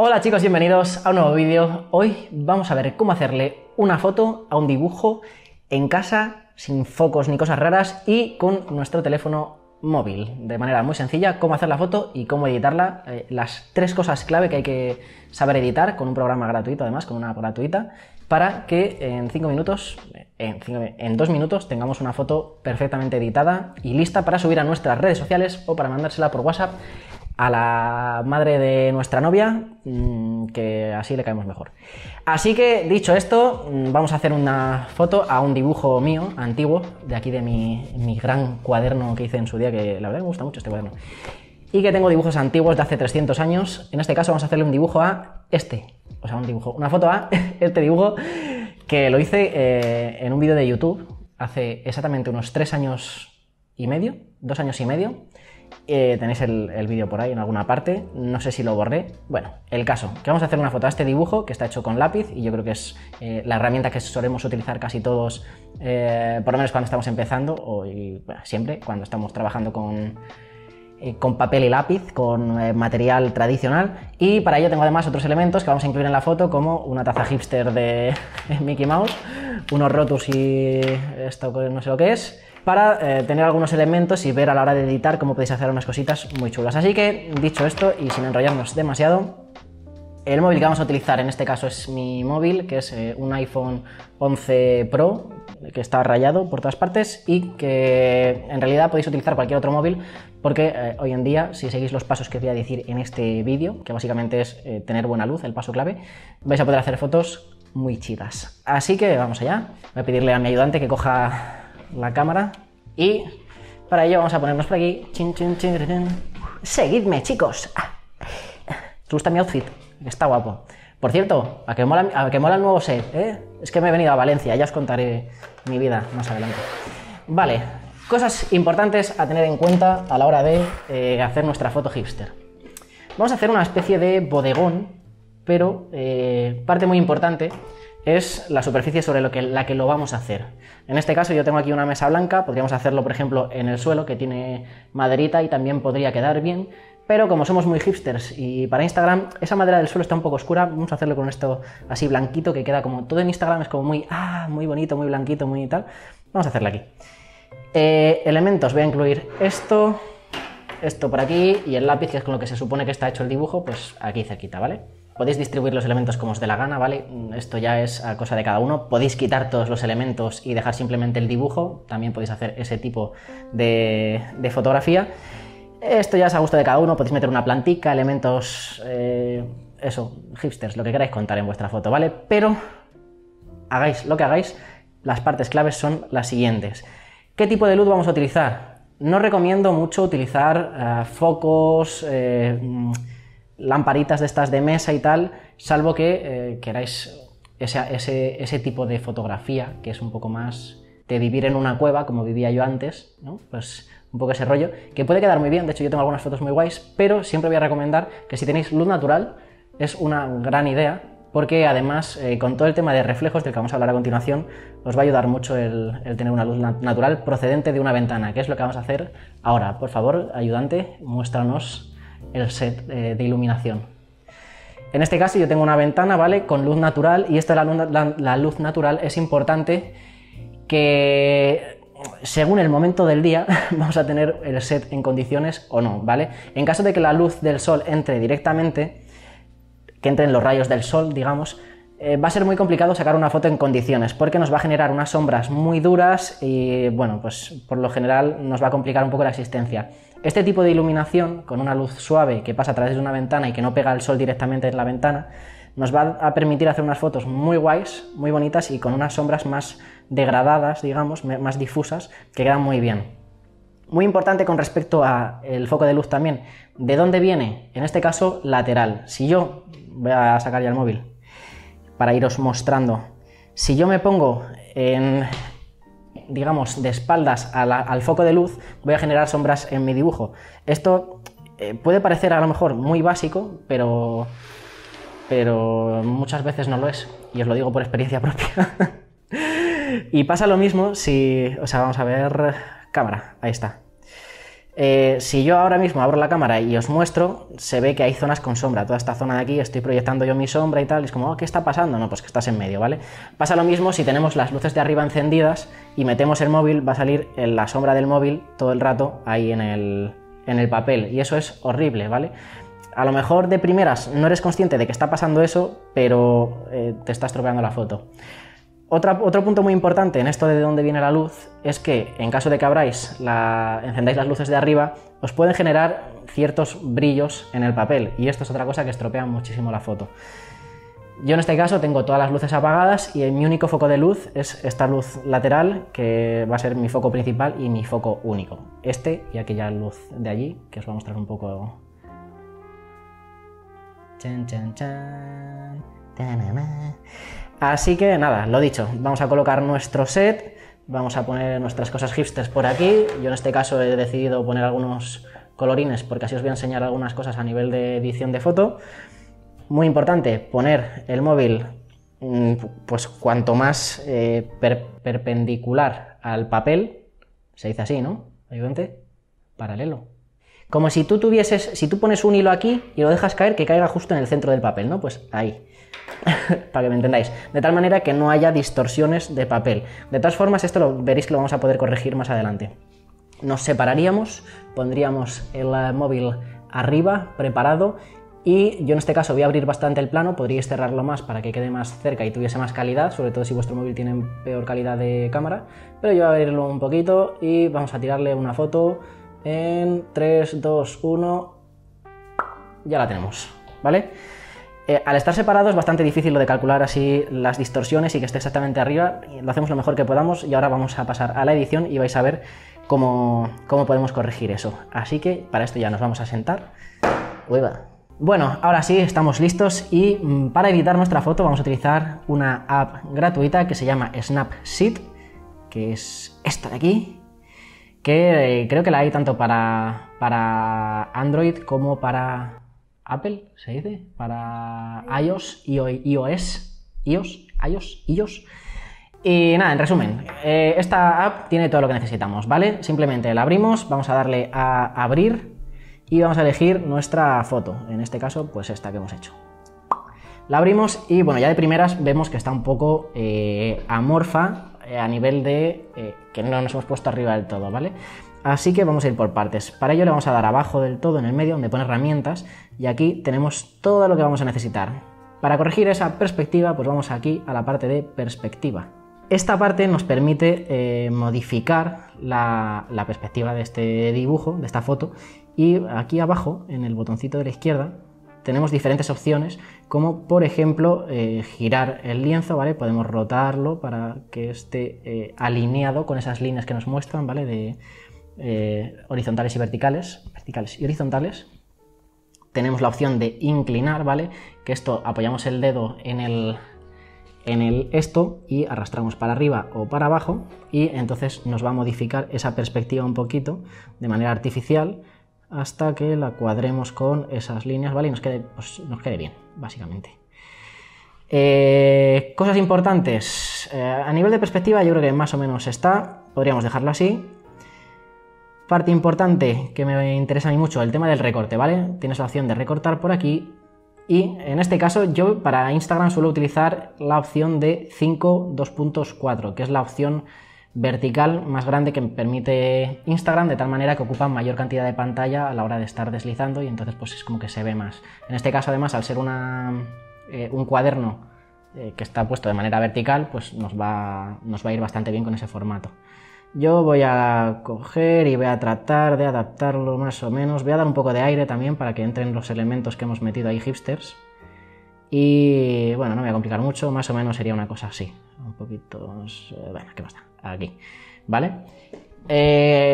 Hola chicos, bienvenidos a un nuevo vídeo. Hoy vamos a ver cómo hacerle una foto a un dibujo en casa, sin focos ni cosas raras y con nuestro teléfono móvil. De manera muy sencilla, cómo hacer la foto y cómo editarla. Las tres cosas clave que hay que saber editar con un programa gratuito, además, con una app gratuita, para que en 2 minutos tengamos una foto perfectamente editada y lista para subir a nuestras redes sociales o para mandársela por WhatsApp a la madre de nuestra novia, que así le caemos mejor. Así que, dicho esto, vamos a hacer una foto a un dibujo mío, antiguo, de aquí de mi gran cuaderno que hice en su día, que la verdad me gusta mucho este cuaderno, y que tengo dibujos antiguos de hace 300 años. En este caso vamos a hacerle un dibujo a este, o sea, una foto a este dibujo, que lo hice en un vídeo de YouTube hace exactamente unos 2 años y medio, tenéis el vídeo por ahí en alguna parte, no sé si lo borré. Bueno, el caso, que vamos a hacer una foto a este dibujo que está hecho con lápiz y yo creo que es la herramienta que solemos utilizar casi todos, por lo menos cuando estamos empezando siempre cuando estamos trabajando con papel y lápiz, con material tradicional. Y para ello tengo además otros elementos que vamos a incluir en la foto, como una taza hipster de Mickey Mouse, unos rotus y esto no sé lo que es, para tener algunos elementos y ver a la hora de editar cómo podéis hacer unas cositas muy chulas. Así que, dicho esto y sin enrollarnos demasiado, el móvil que vamos a utilizar en este caso es mi móvil, que es un iPhone 11 Pro, que está rayado por todas partes y que en realidad podéis utilizar cualquier otro móvil, porque hoy en día, si seguís los pasos que os voy a decir en este vídeo, que básicamente es tener buena luz, el paso clave, vais a poder hacer fotos muy chidas. Así que vamos allá. Voy a pedirle a mi ayudante que coja la cámara y para ello vamos a ponernos por aquí. Chin, chin, chin, chin. Seguidme, chicos. ¿Te gusta mi outfit? Está guapo. Por cierto, a que mola el nuevo set, ¿eh? Es que me he venido a Valencia, ya os contaré mi vida más adelante. Vale, cosas importantes a tener en cuenta a la hora de hacer nuestra foto hipster. Vamos a hacer una especie de bodegón, pero parte muy importante es la superficie sobre la que lo vamos a hacer. En este caso yo tengo aquí una mesa blanca, podríamos hacerlo por ejemplo en el suelo, que tiene maderita y también podría quedar bien, pero como somos muy hipsters y para Instagram esa madera del suelo está un poco oscura, vamos a hacerlo con esto así blanquito, que queda como todo en Instagram, es como muy, muy bonito, muy blanquito, muy tal. Vamos a hacerlo aquí. Elementos, voy a incluir esto por aquí y el lápiz, que es con lo que se supone que está hecho el dibujo, pues aquí cerquita, ¿vale? Podéis distribuir los elementos como os dé la gana, ¿vale? Esto ya es a cosa de cada uno. Podéis quitar todos los elementos y dejar simplemente el dibujo. También podéis hacer ese tipo de fotografía. Esto ya es a gusto de cada uno. Podéis meter una plantica, elementos, hipsters, lo que queráis contar en vuestra foto, ¿vale? Pero hagáis lo que hagáis, las partes claves son las siguientes. ¿Qué tipo de luz vamos a utilizar? No recomiendo mucho utilizar focos, lamparitas de estas de mesa y tal, salvo que queráis ese tipo de fotografía que es un poco más de vivir en una cueva, como vivía yo antes, ¿no? Pues un poco ese rollo, que puede quedar muy bien. De hecho yo tengo algunas fotos muy guays, pero siempre voy a recomendar que si tenéis luz natural es una gran idea, porque además con todo el tema de reflejos del que vamos a hablar a continuación, os va a ayudar mucho el tener una luz natural procedente de una ventana, que es lo que vamos a hacer ahora. Por favor, ayudante, muéstranos el set de iluminación. En este caso yo tengo una ventana, ¿vale?, con luz natural, y esto de la luz natural es importante, que según el momento del día vamos a tener el set en condiciones o no, ¿vale? En caso de que la luz del sol entre directamente, que entren los rayos del sol, digamos, va a ser muy complicado sacar una foto en condiciones, porque nos va a generar unas sombras muy duras y, bueno, pues por lo general nos va a complicar un poco la existencia. Este tipo de iluminación, con una luz suave que pasa a través de una ventana y que no pega el sol directamente en la ventana, nos va a permitir hacer unas fotos muy guays, muy bonitas y con unas sombras más degradadas, digamos, más difusas, que quedan muy bien. Muy importante con respecto al foco de luz también, ¿de dónde viene? En este caso, lateral. Si yo... voy a sacar ya el móvil para iros mostrando. Si yo me pongo en, digamos, de espaldas al foco de luz, voy a generar sombras en mi dibujo. Esto puede parecer a lo mejor muy básico, pero muchas veces no lo es, y os lo digo por experiencia propia. Y pasa lo mismo si... o sea, vamos a ver... cámara, ahí está. Si yo ahora mismo abro la cámara y os muestro, se ve que hay zonas con sombra. Toda esta zona de aquí estoy proyectando yo mi sombra y tal, y es como, oh, ¿qué está pasando? No, pues que estás en medio, ¿vale? Pasa lo mismo si tenemos las luces de arriba encendidas y metemos el móvil, va a salir en la sombra del móvil todo el rato ahí en el papel, y eso es horrible, ¿vale? A lo mejor de primeras no eres consciente de que está pasando eso, pero te está estropeando la foto. Otro punto muy importante en esto de dónde viene la luz es que en caso de que encendáis las luces de arriba, os pueden generar ciertos brillos en el papel, y esto es otra cosa que estropea muchísimo la foto. Yo en este caso tengo todas las luces apagadas y mi único foco de luz es esta luz lateral, que va a ser mi foco principal y mi foco único. Este y aquella luz de allí, que os voy a mostrar un poco. Chan, chan, chan. Así que nada, lo dicho, vamos a colocar nuestro set, vamos a poner nuestras cosas hipsters por aquí. Yo en este caso he decidido poner algunos colorines porque así os voy a enseñar algunas cosas a nivel de edición de foto. Muy importante, poner el móvil pues cuanto más perpendicular al papel, se dice así, ¿no? Ayudante, paralelo. Como si tú tuvieses, si tú pones un hilo aquí y lo dejas caer, que caiga justo en el centro del papel, ¿no? Pues ahí, para que me entendáis, de tal manera que no haya distorsiones de papel. De todas formas, esto lo veréis que lo vamos a poder corregir más adelante. Nos separaríamos, pondríamos el móvil arriba, preparado, y yo en este caso voy a abrir bastante el plano, podríais cerrarlo más para que quede más cerca y tuviese más calidad, sobre todo si vuestro móvil tiene peor calidad de cámara, pero yo voy a abrirlo un poquito y vamos a tirarle una foto. En 3, 2, 1, ya la tenemos, ¿vale? Al estar separados es bastante difícil lo de calcular así las distorsiones y que esté exactamente arriba. Lo hacemos lo mejor que podamos y ahora vamos a pasar a la edición y vais a ver cómo podemos corregir eso. Así que para esto ya nos vamos a sentar. Ueba. Bueno, ahora sí, estamos listos y para editar nuestra foto vamos a utilizar una app gratuita que se llama Snapseed, que es esta de aquí, que creo que la hay tanto para Android como para Apple, ¿se dice? Para iOS. Y nada, en resumen, esta app tiene todo lo que necesitamos, ¿vale? Simplemente la abrimos, vamos a darle a abrir y vamos a elegir nuestra foto, en este caso pues esta que hemos hecho. La abrimos y bueno, ya de primeras vemos que está un poco amorfa, a nivel de que no nos hemos puesto arriba del todo, ¿vale? Así que vamos a ir por partes. Para ello le vamos a dar abajo del todo, en el medio, donde pone herramientas, y aquí tenemos todo lo que vamos a necesitar. Para corregir esa perspectiva, pues vamos aquí a la parte de perspectiva. Esta parte nos permite modificar la perspectiva de este dibujo, de esta foto, y aquí abajo, en el botoncito de la izquierda, tenemos diferentes opciones, como por ejemplo girar el lienzo, ¿vale? Podemos rotarlo para que esté alineado con esas líneas que nos muestran, ¿vale? De horizontales y verticales, Tenemos la opción de inclinar, ¿vale? Que esto apoyamos el dedo en el esto y arrastramos para arriba o para abajo y entonces nos va a modificar esa perspectiva un poquito de manera artificial, hasta que la cuadremos con esas líneas, ¿vale? Y nos quede bien, básicamente. Cosas importantes. A nivel de perspectiva yo creo que más o menos está. Podríamos dejarlo así. Parte importante que me interesa a mí mucho, el tema del recorte, ¿vale? Tienes la opción de recortar por aquí. Y en este caso yo para Instagram suelo utilizar la opción de 5.2.4, que es la opción vertical más grande que permite Instagram, de tal manera que ocupa mayor cantidad de pantalla a la hora de estar deslizando y entonces pues es como que se ve más. En este caso además, al ser un cuaderno que está puesto de manera vertical, pues nos va a ir bastante bien con ese formato. Yo voy a coger y voy a tratar de adaptarlo más o menos, voy a dar un poco de aire también para que entren los elementos que hemos metido ahí hipsters. Y bueno, no me voy a complicar mucho, más o menos sería una cosa así, un poquito, bueno, ¿qué más da? Aquí, ¿vale?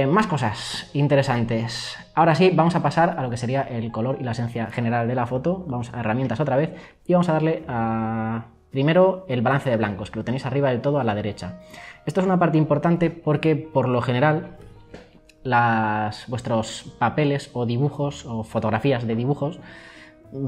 Más cosas interesantes. Ahora sí, vamos a pasar a lo que sería el color y la esencia general de la foto. Vamos a herramientas otra vez y vamos a darle a, primero, el balance de blancos, que lo tenéis arriba del todo a la derecha. Esto es una parte importante porque, por lo general, vuestros papeles o dibujos o fotografías de dibujos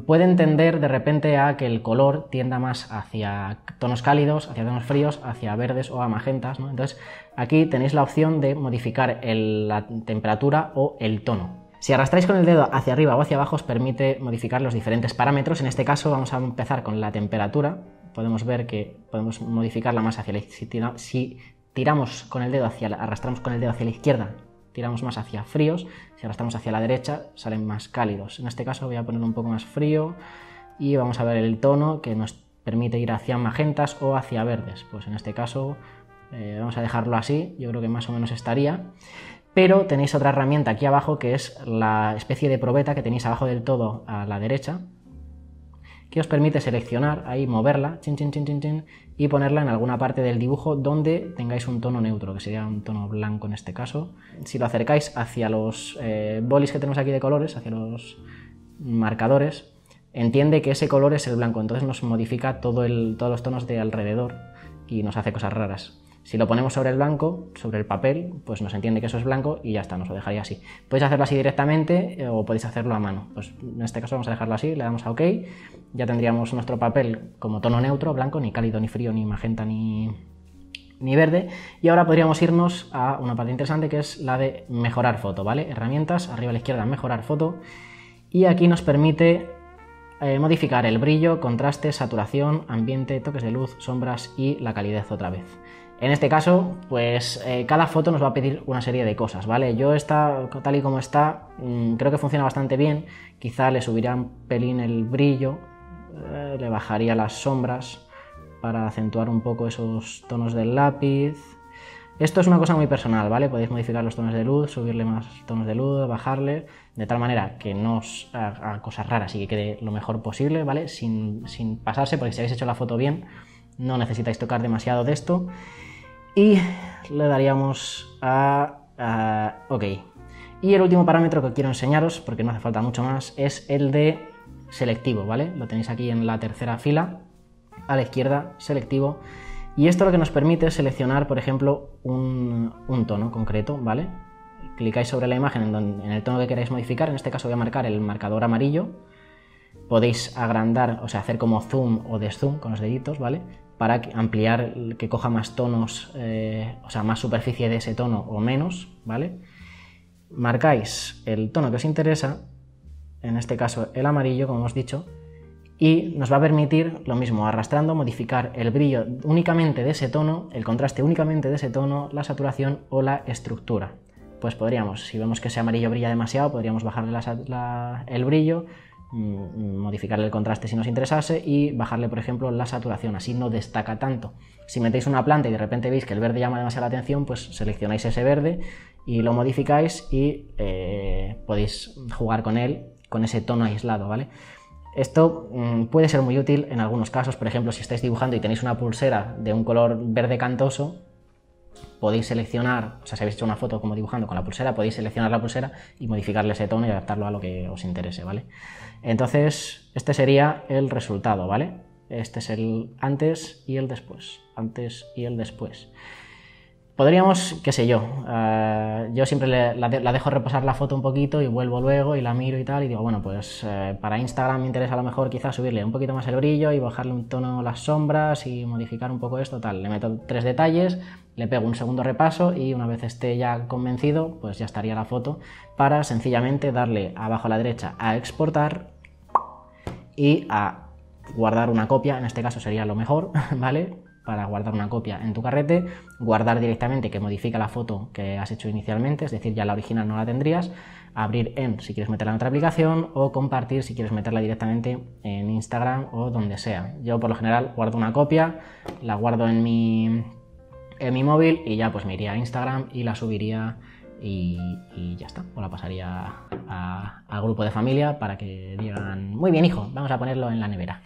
puede entender de repente a que el color tienda más hacia tonos cálidos, hacia tonos fríos, hacia verdes o a magentas, ¿no? Entonces aquí tenéis la opción de modificar la temperatura o el tono. Si arrastráis con el dedo hacia arriba o hacia abajo os permite modificar los diferentes parámetros. En este caso vamos a empezar con la temperatura. Podemos ver que podemos modificarla más hacia la izquierda. Si tiramos con el dedo arrastramos con el dedo hacia la izquierda, tiramos más hacia fríos. Si arrastramos hacia la derecha salen más cálidos. En este caso voy a poner un poco más frío y vamos a ver el tono que nos permite ir hacia magentas o hacia verdes. Pues en este caso vamos a dejarlo así. Yo creo que más o menos estaría. Pero tenéis otra herramienta aquí abajo que es la especie de probeta que tenéis abajo del todo a la derecha, que os permite seleccionar, ahí moverla, chin, chin, chin, chin, chin, y ponerla en alguna parte del dibujo donde tengáis un tono neutro, que sería un tono blanco en este caso. Si lo acercáis hacia los bolis que tenemos aquí de colores, hacia los marcadores, entiende que ese color es el blanco, entonces nos modifica todos los tonos de alrededor y nos hace cosas raras. Si lo ponemos sobre el blanco, sobre el papel, pues nos entiende que eso es blanco y ya está, nos lo dejaría así. Podéis hacerlo así directamente o podéis hacerlo a mano. Pues en este caso vamos a dejarlo así, le damos a OK. Ya tendríamos nuestro papel como tono neutro, blanco, ni cálido, ni frío, ni magenta, ni verde. Y ahora podríamos irnos a una parte interesante que es la de mejorar foto, ¿vale? Herramientas, arriba a la izquierda, mejorar foto. Y aquí nos permite modificar el brillo, contraste, saturación, ambiente, toques de luz, sombras y la calidez otra vez. En este caso, pues cada foto nos va a pedir una serie de cosas, ¿vale? Yo esta, tal y como está, creo que funciona bastante bien. Quizá le subiría un pelín el brillo, le bajaría las sombras para acentuar un poco esos tonos del lápiz. Esto es una cosa muy personal, ¿vale? Podéis modificar los tonos de luz, subirle más tonos de luz, bajarle, de tal manera que no os haga cosas raras y que quede lo mejor posible, ¿vale? Sin pasarse, porque si habéis hecho la foto bien, no necesitáis tocar demasiado de esto. Y le daríamos a OK. Y el último parámetro que quiero enseñaros, porque no hace falta mucho más, es el de selectivo, ¿vale? Lo tenéis aquí en la tercera fila, a la izquierda, selectivo. Y esto lo que nos permite es seleccionar, por ejemplo, un tono concreto, ¿vale? Clicáis sobre la imagen en el tono que queráis modificar. En este caso voy a marcar el marcador amarillo. Podéis agrandar, o sea, hacer como zoom o deszoom con los deditos, ¿vale? Para ampliar, que coja más tonos, o sea, más superficie de ese tono o menos, ¿vale? Marcáis el tono que os interesa, en este caso el amarillo, como hemos dicho, y nos va a permitir lo mismo, arrastrando, modificar el brillo únicamente de ese tono, el contraste únicamente de ese tono, la saturación o la estructura. Pues podríamos, si vemos que ese amarillo brilla demasiado, podríamos bajarle el brillo, modificarle el contraste si nos interesase y bajarle, por ejemplo, la saturación, así no destaca tanto. Si metéis una planta y de repente veis que el verde llama demasiado la atención, pues seleccionáis ese verde y lo modificáis y podéis jugar con él, con ese tono aislado, ¿vale? Esto puede ser muy útil en algunos casos. Por ejemplo, si estáis dibujando y tenéis una pulsera de un color verde cantoso, podéis seleccionar, o sea, si habéis hecho una foto como dibujando con la pulsera, podéis seleccionar la pulsera y modificarle ese tono y adaptarlo a lo que os interese, ¿vale? Entonces, este sería el resultado, ¿vale? Este es el antes y el después, antes y el después. Podríamos, qué sé yo, yo siempre la dejo reposar la foto un poquito y vuelvo luego y la miro y tal y digo, bueno, pues para Instagram me interesa a lo mejor quizás subirle un poquito más el brillo y bajarle un tono a las sombras y modificar un poco esto, tal. Le meto 3 detalles, le pego un segundo repaso y una vez esté ya convencido, pues ya estaría la foto para sencillamente darle abajo a la derecha a exportar y a guardar una copia, en este caso sería lo mejor, ¿vale? Para guardar una copia en tu carrete, guardar directamente que modifica la foto que has hecho inicialmente, es decir, ya la original no la tendrías, abrir en si quieres meterla en otra aplicación o compartir si quieres meterla directamente en Instagram o donde sea. Yo por lo general guardo una copia, la guardo en mi móvil y ya pues me iría a Instagram y la subiría y ya está, o la pasaría al grupo de familia para que digan, muy bien hijo, vamos a ponerlo en la nevera.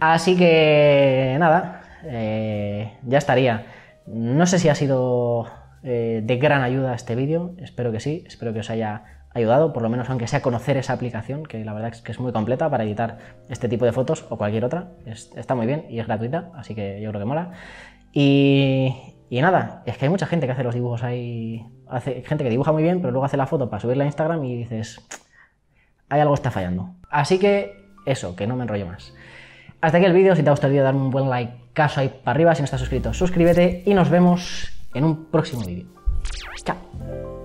Así que nada. Ya estaría. No sé si ha sido de gran ayuda este vídeo, espero que sí, espero que os haya ayudado, por lo menos aunque sea conocer esa aplicación, que la verdad es que es muy completa para editar este tipo de fotos o cualquier otra, está muy bien y es gratuita, así que yo creo que mola. Y nada, es que hay mucha gente que hace los dibujos ahí, hay gente que dibuja muy bien, pero luego hace la foto para subirla a Instagram y dices, hay algo está fallando. Así que Eso, que no me enrollo más. Hasta aquí el vídeo. Si te ha gustado el vídeo, dame un buen like, caso ahí para arriba. Si no estás suscrito, suscríbete y nos vemos en un próximo vídeo. Chao.